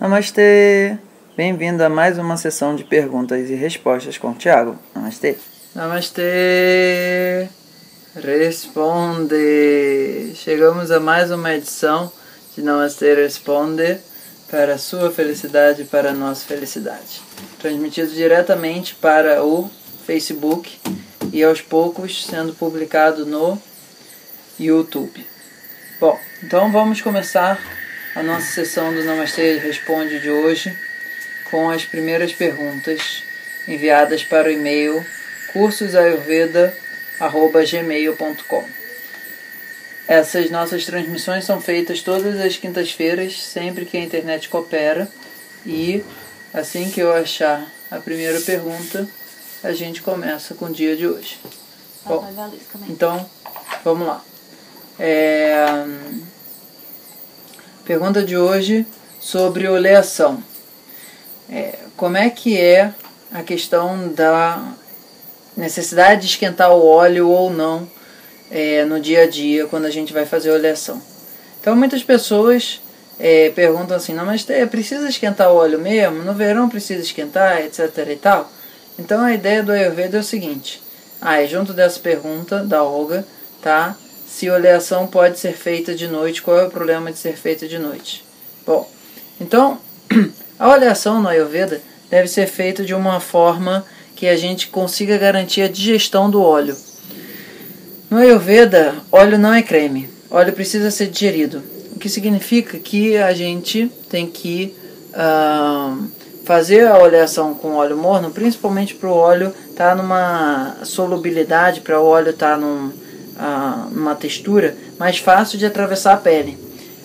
Namastê! Bem-vindo a mais uma sessão de perguntas e respostas com o Thiago. Namastê! Namastê! Responde! Chegamos a mais uma edição de Namaste Responde para a sua felicidade e para a nossa felicidade. Transmitido diretamente para o Facebook e aos poucos sendo publicado no YouTube. Bom, então vamos começar a nossa sessão do Namaste Responde de hoje com as primeiras perguntas enviadas para o e-mail cursosayurveda@gmail.com. Essas nossas transmissões são feitas todas as quintas-feiras, sempre que a internet coopera, e assim que eu achar a primeira pergunta, a gente começa com o dia de hoje. Bom, então, vamos lá. Pergunta de hoje sobre oleação. Como é que é a questão da necessidade de esquentar o óleo ou não no dia a dia quando a gente vai fazer oleação? Então muitas pessoas perguntam assim: não, mas precisa esquentar o óleo mesmo? No verão precisa esquentar, etc e tal? Então a ideia do Ayurveda é o seguinte: junto dessa pergunta da Olga, tá? Se oleação pode ser feita de noite, qual é o problema de ser feita de noite? Bom, então a oleação no Ayurveda deve ser feita de uma forma que a gente consiga garantir a digestão do óleo. No Ayurveda, óleo não é creme. Óleo precisa ser digerido. O que significa que a gente tem que fazer a oleação com óleo morno, principalmente para o óleo estar numa solubilidade, para o óleo estar numa textura mais fácil de atravessar a pele.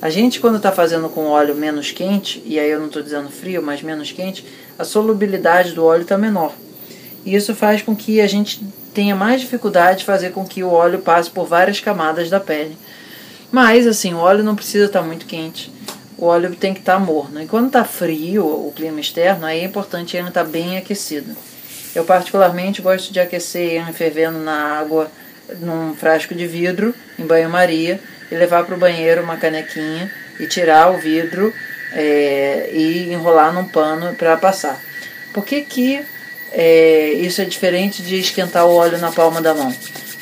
A gente, quando está fazendo com óleo menos quente, e aí eu não estou dizendo frio, mas menos quente, a solubilidade do óleo está menor. E isso faz com que a gente tenha mais dificuldade de fazer com que o óleo passe por várias camadas da pele. Mas, assim, o óleo não precisa estar muito quente. O óleo tem que estar morno. E quando está frio, o clima externo, aí é importante ele estar bem aquecido. Eu, particularmente, gosto de aquecer ele fervendo na água num frasco de vidro, em banho-maria, e levar para o banheiro uma canequinha e tirar o vidro e enrolar num pano para passar. Por que que isso é diferente de esquentar o óleo na palma da mão?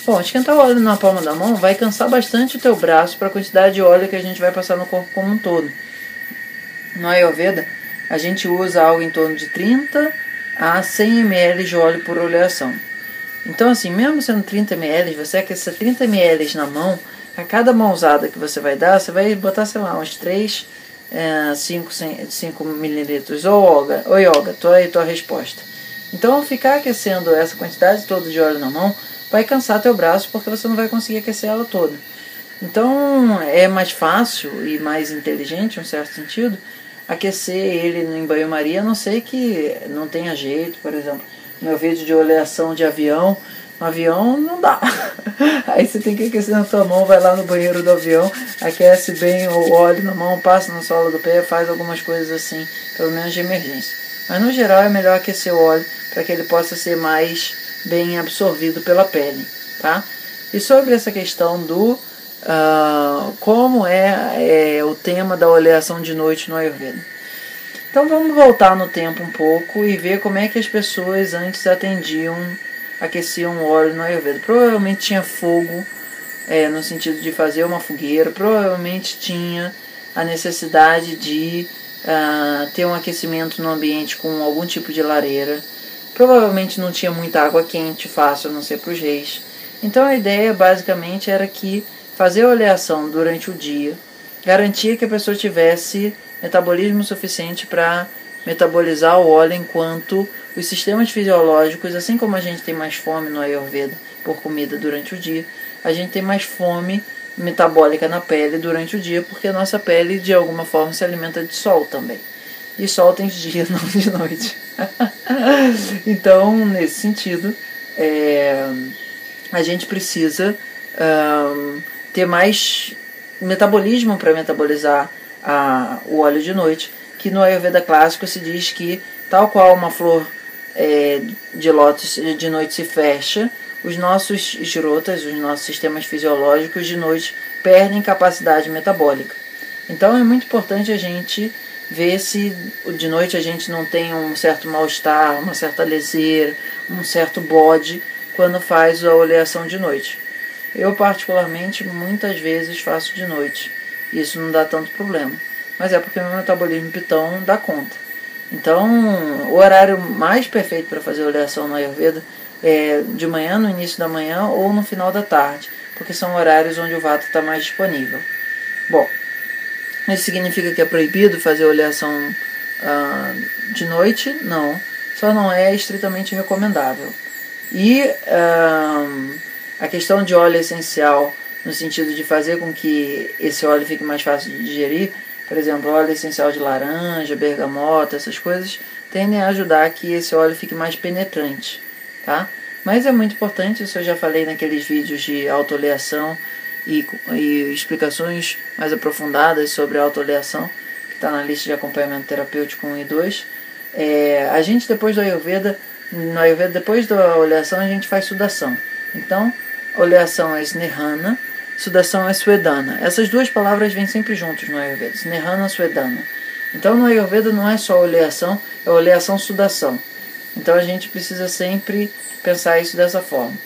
Bom, esquentar o óleo na palma da mão vai cansar bastante o teu braço para a quantidade de óleo que a gente vai passar no corpo como um todo. No Ayurveda, a gente usa algo em torno de 30 a 100 ml de óleo por oleação. Então, assim, mesmo sendo 30 ml, você aquece 30 ml na mão, a cada mãozada que você vai dar, você vai botar, sei lá, uns 5 mililitros. Ô, Yoga, tô aí tua resposta. Então, ficar aquecendo essa quantidade toda de óleo na mão vai cansar teu braço, porque você não vai conseguir aquecer ela toda. Então, é mais fácil e mais inteligente, em um certo sentido, aquecer ele em banho-maria, a não ser que não tenha jeito. Por exemplo, no meu vídeo de oleação de avião, no avião não dá. Aí você tem que aquecer na sua mão, vai lá no banheiro do avião, aquece bem o óleo na mão, passa na sola do pé, faz algumas coisas assim, pelo menos de emergência. Mas no geral é melhor aquecer o óleo para que ele possa ser mais bem absorvido pela pele, tá? E sobre essa questão do como é o tema da oleação de noite no Ayurveda. Então vamos voltar no tempo um pouco e ver como é que as pessoas antes aqueciam o óleo no Ayurveda. Provavelmente tinha fogo, no sentido de fazer uma fogueira, provavelmente tinha a necessidade de ter um aquecimento no ambiente com algum tipo de lareira. Provavelmente não tinha muita água quente, fácil, a não ser para os reis. Então a ideia basicamente era que fazer a oleação durante o dia garantia que a pessoa tivesse metabolismo suficiente para metabolizar o óleo, enquanto os sistemas fisiológicos, assim como a gente tem mais fome no Ayurveda por comida durante o dia, a gente tem mais fome metabólica na pele durante o dia, porque a nossa pele de alguma forma se alimenta de sol também. E sol tem de dia, não de noite. Então, nesse sentido, a gente precisa ter mais metabolismo para metabolizar o óleo de noite, que no Ayurveda clássico se diz que, tal qual uma flor de lótus de noite se fecha, os nossos esrotas, os nossos sistemas fisiológicos de noite perdem capacidade metabólica. Então é muito importante a gente ver se de noite a gente não tem um certo mal-estar, uma certa leseira, um certo bode quando faz a oleação de noite. Eu, particularmente, muitas vezes faço de noite. Isso não dá tanto problema. Mas é porque meu metabolismo pitão dá conta. Então, o horário mais perfeito para fazer oleação no Ayurveda é de manhã, no início da manhã ou no final da tarde, porque são horários onde o Vata está mais disponível. Bom, isso significa que é proibido fazer oleação de noite? Não. Só não é estritamente recomendável. E a questão de óleo essencial, no sentido de fazer com que esse óleo fique mais fácil de digerir, por exemplo, óleo essencial de laranja, bergamota, essas coisas, tendem a ajudar que esse óleo fique mais penetrante, tá? Mas é muito importante, isso eu já falei naqueles vídeos de autooleação e explicações mais aprofundadas sobre autooleação, que está na lista de acompanhamento terapêutico 1 e 2. A gente, depois do Ayurveda, depois da oleação, a gente faz sudação. Então, oleação é Snehana, sudação é Swedana. Essas duas palavras vêm sempre juntas no Ayurveda, Snehana e Swedana. Então, no Ayurveda não é só oleação, é oleação-sudação. Então, a gente precisa sempre pensar isso dessa forma.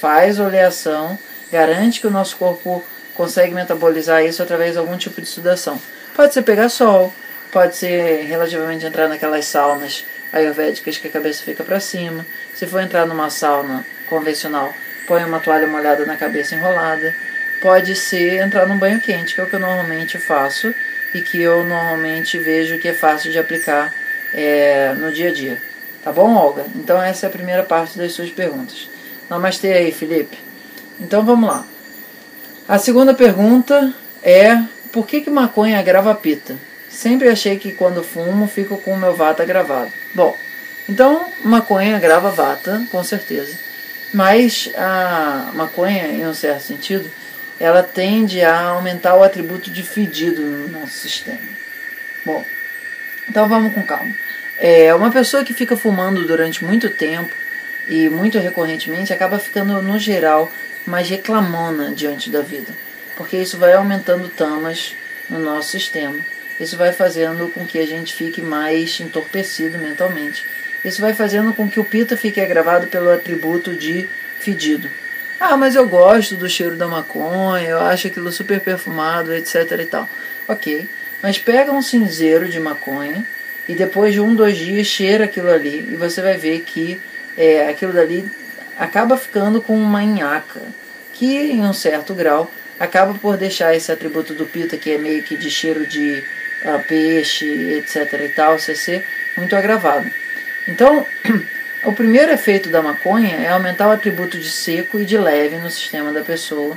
Faz oleação, garante que o nosso corpo consegue metabolizar isso através de algum tipo de sudação. Pode ser pegar sol, pode ser relativamente entrar naquelas saunas ayurvédicas que a cabeça fica para cima. Se for entrar numa sauna convencional, põe uma toalha molhada na cabeça enrolada. Pode ser entrar num banho quente, que é o que eu normalmente faço e que eu normalmente vejo que é fácil de aplicar no dia a dia. Tá bom, Olga? Então essa é a primeira parte das suas perguntas. Namastê aí, Felipe. Então vamos lá. A segunda pergunta é: por que maconha agrava a Pitta? Sempre achei que quando fumo fico com o meu Vata agravado. Bom, então maconha agrava Vata, com certeza. Mas a maconha, em um certo sentido, ela tende a aumentar o atributo de fedido no nosso sistema. Bom, então vamos com calma. Uma pessoa que fica fumando durante muito tempo e muito recorrentemente acaba ficando, no geral, mais reclamona diante da vida, porque isso vai aumentando tamas no nosso sistema. Isso vai fazendo com que a gente fique mais entorpecido mentalmente. Isso vai fazendo com que o Pitta fique agravado pelo atributo de fedido. Ah, mas eu gosto do cheiro da maconha, eu acho aquilo super perfumado, etc e tal. Ok, mas pega um cinzeiro de maconha e depois de 1, 2 dias cheira aquilo ali e você vai ver que aquilo dali acaba ficando com uma nhaca, que em um certo grau acaba por deixar esse atributo do Pitta, que é meio que de cheiro de peixe, etc e tal, CC, muito agravado. Então, o primeiro efeito da maconha é aumentar o atributo de seco e de leve no sistema da pessoa,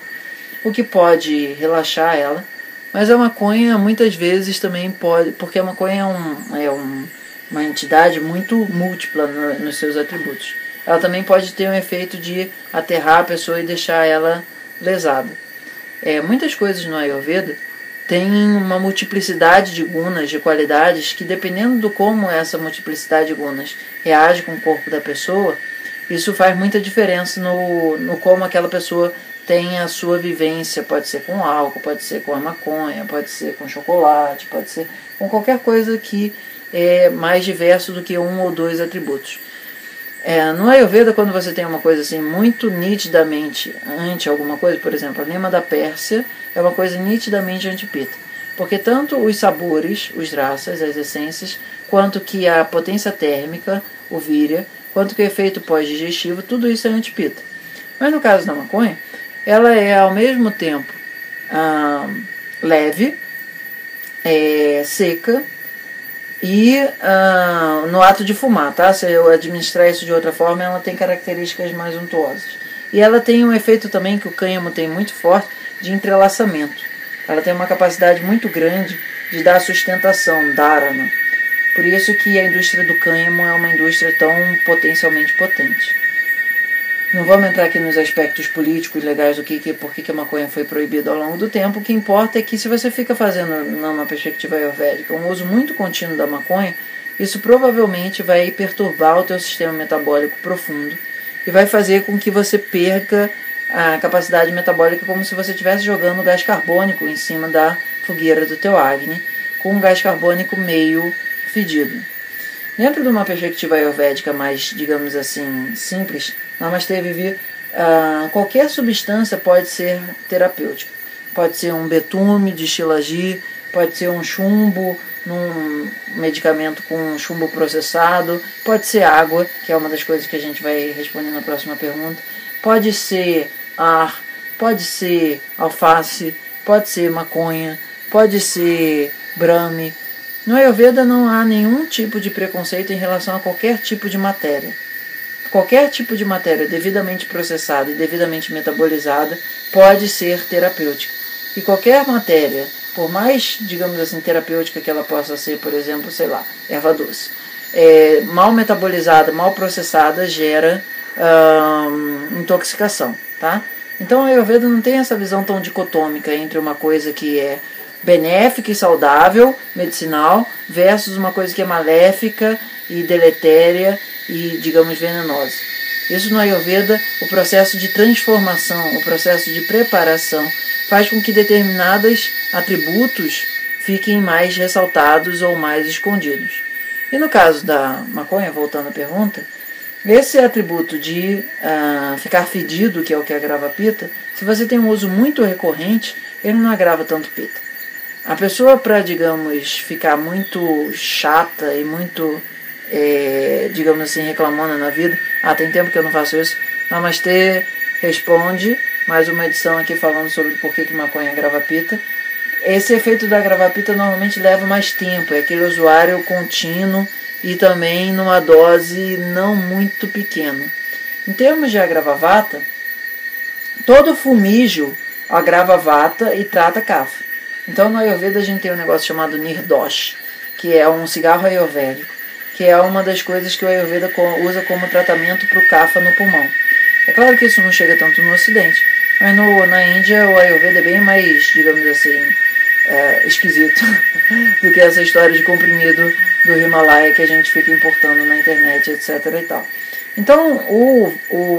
o que pode relaxar ela, mas a maconha muitas vezes também pode, porque a maconha é, uma entidade muito múltipla nos seus atributos. Ela também pode ter um efeito de aterrar a pessoa e deixar ela lesada. Muitas coisas no Ayurveda tem uma multiplicidade de gunas, de qualidades, que dependendo do como essa multiplicidade de gunas reage com o corpo da pessoa, isso faz muita diferença no como aquela pessoa tem a sua vivência. Pode ser com álcool, pode ser com a maconha, pode ser com chocolate, pode ser com qualquer coisa que é mais diverso do que 1 ou 2 atributos. No Ayurveda, quando você tem uma coisa assim muito nitidamente anti alguma coisa, por exemplo, a Nema da Pérsia é uma coisa nitidamente anti-Pitta, porque tanto os sabores, os raças, as essências, quanto que a potência térmica, o víria, quanto que o efeito pós-digestivo, tudo isso é anti-Pitta. Mas no caso da maconha, ela é ao mesmo tempo leve, seca, e no ato de fumar, tá? Se eu administrar isso de outra forma, ela tem características mais untuosas. E ela tem um efeito também que o cânhamo tem muito forte, de entrelaçamento. Ela tem uma capacidade muito grande de dar sustentação, Dharana. Por isso que a indústria do cânhamo é uma indústria tão potencialmente potente. Não vamos entrar aqui nos aspectos políticos legais do por que a maconha foi proibida ao longo do tempo. O que importa é que se você fica fazendo, numa perspectiva ayurvédica, um uso muito contínuo da maconha, isso provavelmente vai perturbar o teu sistema metabólico profundo e vai fazer com que você perca a capacidade metabólica, como se você estivesse jogando gás carbônico em cima da fogueira do teu Agni, com um gás carbônico meio fedido. Dentro de uma perspectiva ayurvédica mais, digamos assim, simples, Namastê Vivi, qualquer substância pode ser terapêutica. Pode ser um betume de Shilagi, pode ser um chumbo, num medicamento com chumbo processado, pode ser água, que é uma das coisas que a gente vai responder na próxima pergunta, pode ser ar, pode ser alface, pode ser maconha, pode ser brahmi. No Ayurveda não há nenhum tipo de preconceito em relação a qualquer tipo de matéria. Qualquer tipo de matéria devidamente processada e devidamente metabolizada pode ser terapêutica. E qualquer matéria, por mais, digamos assim, terapêutica que ela possa ser, por exemplo, sei lá, erva doce, mal metabolizada, mal processada, gera intoxicação, tá? Então a Ayurveda não tem essa visão tão dicotômica entre uma coisa que é benéfica e saudável, medicinal, versus uma coisa que é maléfica e deletéria e, digamos, venenosa. Isso no Ayurveda, o processo de transformação, o processo de preparação, faz com que determinados atributos fiquem mais ressaltados ou mais escondidos. E no caso da maconha, voltando à pergunta, esse atributo de ficar fedido, que é o que agrava a pitta, se você tem um uso muito recorrente, ele não agrava tanto pitta. A pessoa, para, digamos, ficar muito chata e muito, digamos assim, reclamona na vida, tem tempo que eu não faço isso, Namastê Responde, mais uma edição aqui falando sobre por que maconha agrava pitta. Esse efeito da agrava pitta normalmente leva mais tempo, é aquele usuário contínuo e também numa dose não muito pequena. Em termos de agrava vata, todo fumijo agrava vata e trata kapha. Então no Ayurveda a gente tem um negócio chamado Nirdosh, que é um cigarro ayurvédico, que é uma das coisas que o Ayurveda usa como tratamento para o kapha no pulmão. É claro que isso não chega tanto no Ocidente, mas na Índia o Ayurveda é bem mais, digamos assim, esquisito do que essa história de comprimido do Himalaia que a gente fica importando na internet, etc. e tal. Então,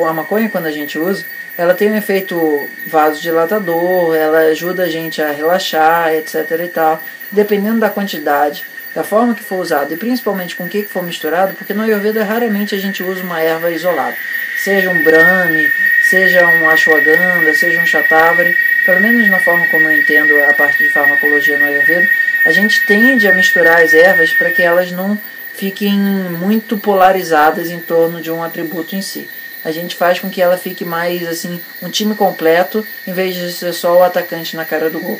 a maconha, quando a gente usa, ela tem um efeito vasodilatador, ela ajuda a gente a relaxar, etc. e tal, dependendo da quantidade, da forma que for usado e principalmente com o que for misturado, porque no Ayurveda raramente a gente usa uma erva isolada. Seja um brahmi, seja um ashwagandha, seja um chatavari, pelo menos na forma como eu entendo a parte de farmacologia no Ayurveda, a gente tende a misturar as ervas para que elas não fiquem muito polarizadas em torno de um atributo em si. A gente faz com que ela fique mais assim, um time completo, em vez de ser só o atacante na cara do gol.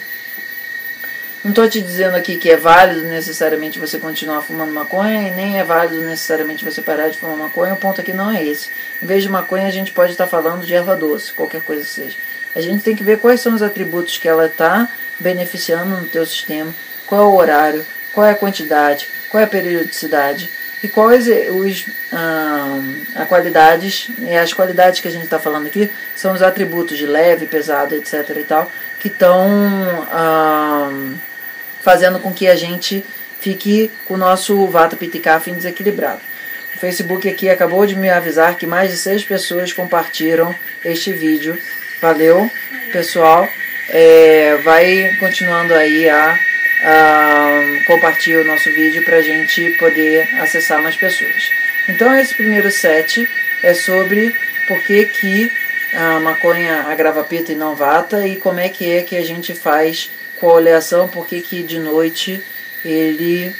Não estou te dizendo aqui que é válido necessariamente você continuar fumando maconha e nem é válido necessariamente você parar de fumar maconha. O ponto aqui não é esse. Em vez de maconha, a gente pode estar falando de erva doce, qualquer coisa que seja. A gente tem que ver quais são os atributos que ela está beneficiando no teu sistema, qual é o horário, qual é a quantidade, qual é a periodicidade e quais as qualidades que a gente está falando aqui são os atributos de leve, pesado, etc. e tal, que estão fazendo com que a gente fique com o nosso Vata, Pitta e Kapha desequilibrado. O Facebook aqui acabou de me avisar que mais de 6 pessoas compartilharam este vídeo. Valeu, pessoal. Vai continuando aí a compartilhar o nosso vídeo para a gente poder acessar mais pessoas. Então esse primeiro set é sobre por que a maconha agrava pitta e não vata e como é que a gente faz com a oleação, porque que de noite ele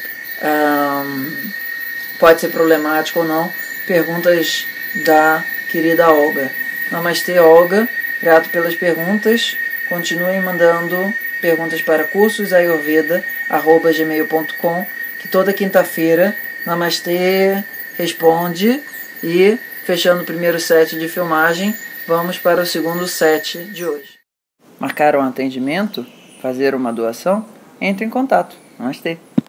pode ser problemático ou não. Perguntas da querida Olga. Namastê, Olga. Grato pelas perguntas. Continuem mandando perguntas para cursosayurveda@gmail.com, que toda quinta-feira Namastê Responde. E fechando o primeiro set de filmagem, vamos para o segundo set de hoje. Marcar um atendimento? Fazer uma doação? Entre em contato. Namastê!